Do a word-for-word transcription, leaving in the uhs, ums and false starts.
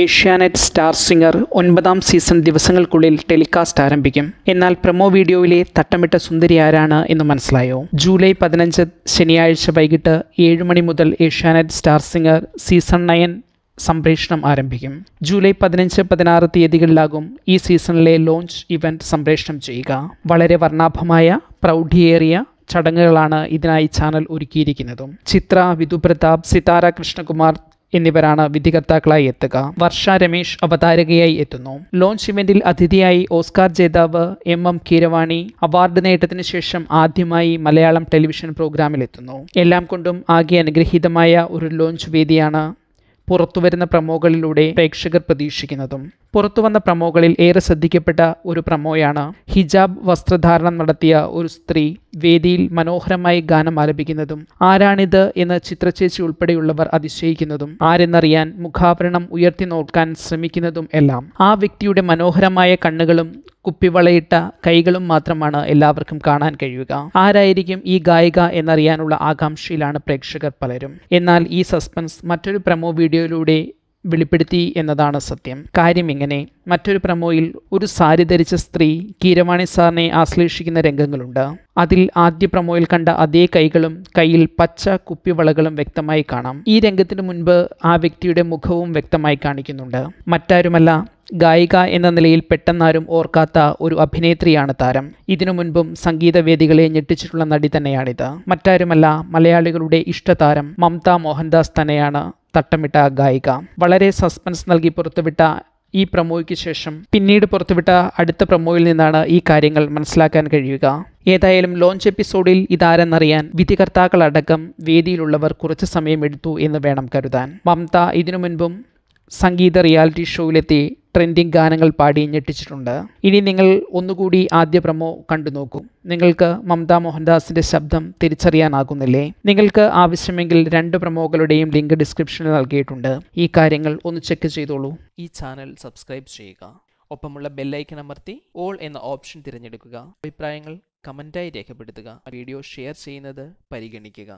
Asianet star singer ഒൻപതാം season ദിവസങ്ങൾക്കുള്ളിൽ telecast ആരംഭിക്കും. എന്നാൽ പ്രൊമോ വീഡിയോയിലെ തട്ടമിട്ട സുന്ദരി ആരാണ് എന്ന് മനസ്സിലായോ? ജൂലൈ പതിനഞ്ച് ശനിയാഴ്ച വൈകിട്ട് ഏഴ് മണി മുതൽ Asianet star singer season nine സംപ്രേഷണം ആരംഭിക്കും. ജൂലൈ പതിനഞ്ച് പതിനാറ് തീയതികളിലാകും ഈ സീസണിലെ ലോഞ്ച് ഇവൻറ്റ് സംപ്രേഷണം ചെയ്യുക. വളരെ വർണ്ണാഭമായ പ്രൗഢിയേറിയ ചടങ്ങുകളാണ് ഇതിനായി ചാനൽ ഒരുക്കിയിരിക്കുന്നതും. ചിത്ര, വിധു പ്രതാപ്, സിതാര കൃഷ്ണകുമാർ എന്നിവരാണ് വിധികർത്താക്കളായി എത്തുക. വർഷ രമേശ് അവതാരകയായി എത്തുന്നു. ലോഞ്ച് ഇവന്റിൽ അതിഥിയായി ഓസ്കാർ ജേതാവ് എം എം കീരവാണി അവാർഡ് നേട്ടത്തിന് ശേഷം ആദ്യമായി മലയാളം ടെലിവിഷൻ പ്രോഗ്രാമിൽ എത്തുന്നു. എല്ലാം കൊണ്ടും ആകെ അനുഗ്രഹീതമായ ഒരു ലോഞ്ച് വേദിയാണ് പുറത്തുവരുന്ന പ്രമോകളിലൂടെ പ്രേക്ഷകർ പ്രതീക്ഷിക്കുന്നതും. പുറത്തുവന്ന പ്രമോകളിൽ ഏറെ ശ്രദ്ധിക്കപ്പെട്ട ഒരു പ്രമോയാണ് ഹിജാബ് വസ്ത്രധാരണം നടത്തിയ ഒരു സ്ത്രീ വേദിയിൽ മനോഹരമായി ഗാനം ആലപിക്കുന്നതും ആരാണിത് എന്ന് ചിത്രചേച്ചി ഉൾപ്പെടെയുള്ളവർ അതിശയിക്കുന്നതും ആരെന്നറിയാൻ മുഖാവരണം ഉയർത്തി നോക്കാൻ ശ്രമിക്കുന്നതും എല്ലാം. ആ വ്യക്തിയുടെ മനോഹരമായ കണ്ണുകളും കുപ്പിവളയിട്ട കൈകളും മാത്രമാണ് എല്ലാവർക്കും കാണാൻ കഴിയുക. ആരായിരിക്കും ഈ ഗായിക എന്നറിയാനുള്ള ആകാംക്ഷയിലാണ് പ്രേക്ഷകർ പലരും. എന്നാൽ ഈ സസ്പെൻസ് മറ്റൊരു പ്രമോ വീഡിയോയിലൂടെ വെളിപ്പെടുത്തി എന്നതാണ് സത്യം. കാര്യം ഇങ്ങനെ: മറ്റൊരു പ്രമോയിൽ ഒരു സാരി ധരിച്ച സ്ത്രീ കീരവാണി സാറിനെ ആശ്ലേഷിക്കുന്ന രംഗങ്ങളുണ്ട്. അതിൽ ആദ്യ പ്രമോയിൽ കണ്ട അതേ കൈകളും കയ്യിൽ പച്ച കുപ്പിവളകളും വ്യക്തമായി കാണാം. ഈ രംഗത്തിന് മുൻപ് ആ വ്യക്തിയുടെ മുഖവും വ്യക്തമായി കാണിക്കുന്നുണ്ട്. മറ്റാരുമല്ല, ഗായിക എന്ന നിലയിൽ പെട്ടെന്നാരും ഓർക്കാത്ത ഒരു അഭിനേത്രിയാണ് താരം. ഇതിനു മുൻപും സംഗീതവേദികളെ ഞെട്ടിച്ചിട്ടുള്ള നടി തന്നെയാണിത്. മറ്റാരുമല്ല, മലയാളികളുടെ ഇഷ്ടതാരം മംത മോഹൻദാസ് തന്നെയാണ് തട്ടമിട്ട ഗായിക. വളരെ സസ്പെൻസ് നൽകി പുറത്തുവിട്ട ഈ പ്രമോയ്ക്ക് ശേഷം പിന്നീട് പുറത്തുവിട്ട അടുത്ത പ്രമോയിൽ നിന്നാണ് ഈ കാര്യങ്ങൾ മനസ്സിലാക്കാൻ കഴിയുക. ഏതായാലും ലോഞ്ച് എപ്പിസോഡിൽ ഇതാരെന്നറിയാൻ വിധികർത്താക്കളടക്കം വേദിയിലുള്ളവർ കുറച്ച് സമയമെടുത്തു എന്ന് വേണം കരുതാൻ. മംത ഇതിനു മുൻപും സംഗീത റിയാലിറ്റി ഷോയിലെത്തി ട്രെൻഡിങ് ഗാനങ്ങൾ പാടി ഞെട്ടിച്ചിട്ടുണ്ട്. ഇനി നിങ്ങൾ ഒന്നുകൂടി ആദ്യ പ്രമോ കണ്ടു നോക്കൂ. നിങ്ങൾക്ക് മംത മോഹൻദാസിൻ്റെ ശബ്ദം തിരിച്ചറിയാനാകുന്നില്ലേ? നിങ്ങൾക്ക് ആവശ്യമെങ്കിൽ രണ്ട് പ്രമോകളുടെയും ലിങ്ക് ഡിസ്ക്രിപ്ഷനിൽ നൽകിയിട്ടുണ്ട്. ഈ കാര്യങ്ങൾ ഒന്ന് ചെക്ക് ചെയ്തോളൂ. ഈ ചാനൽ സബ്സ്ക്രൈബ് ചെയ്യുക. ഒപ്പമുള്ള ബെല്ലൈക്കൺ അമർത്തി ഓൾ എന്ന ഓപ്ഷൻ തിരഞ്ഞെടുക്കുക. അഭിപ്രായങ്ങൾ കമൻറ്റായി രേഖപ്പെടുത്തുക. വീഡിയോ ഷെയർ ചെയ്യുന്നത് പരിഗണിക്കുക.